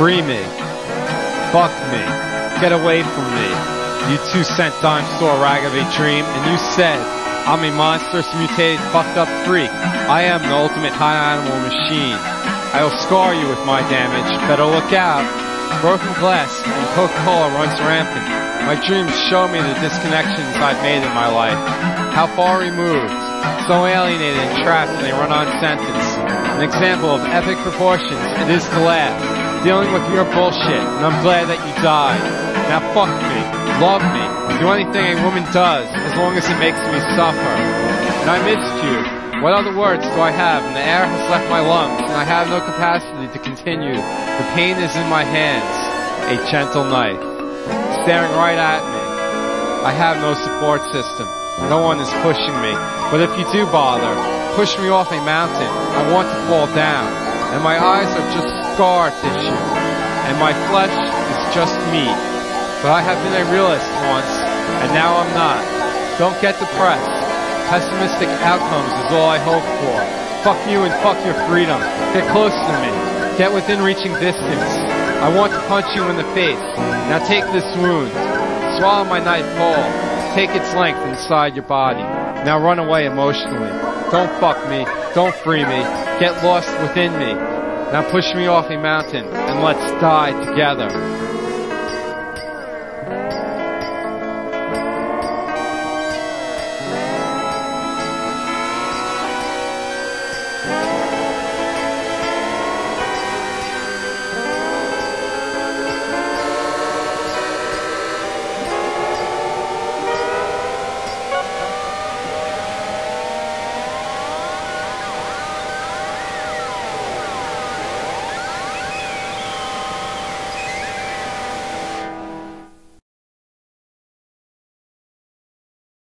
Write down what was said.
Free me. Fuck me. Get away from me. You 2 cent dime store rag of a dream. And you said, I'm a monstrous mutated fucked up freak. I am the ultimate high animal machine. I will scar you with my damage. Better look out. Broken glass and Coca-Cola runs rampant. My dreams show me the disconnections I've made in my life. How far removed, so alienated and trapped in a run-on sentence. An example of epic proportions it is to laugh. Dealing with your bullshit, and I'm glad that you died. Now fuck me, love me, do anything a woman does, as long as it makes me suffer. And I missed you. What other words do I have? And the air has left my lungs, and I have no capacity to continue. The pain is in my hands, a gentle knife, staring right at me. I have no support system. No one is pushing me. But if you do bother, push me off a mountain. I want to fall down, and my eyes are just scar tissue, and my flesh is just meat. But I have been a realist once, and now I'm not. Don't get depressed. Pessimistic outcomes is all I hope for. Fuck you and fuck your freedom. Get close to me. Get within reaching distance. I want to punch you in the face. Now take this wound. Swallow my knife whole. Take its length inside your body. Now run away emotionally. Don't fuck me. Don't free me. Get lost within me. Now push me off a mountain and let's die together.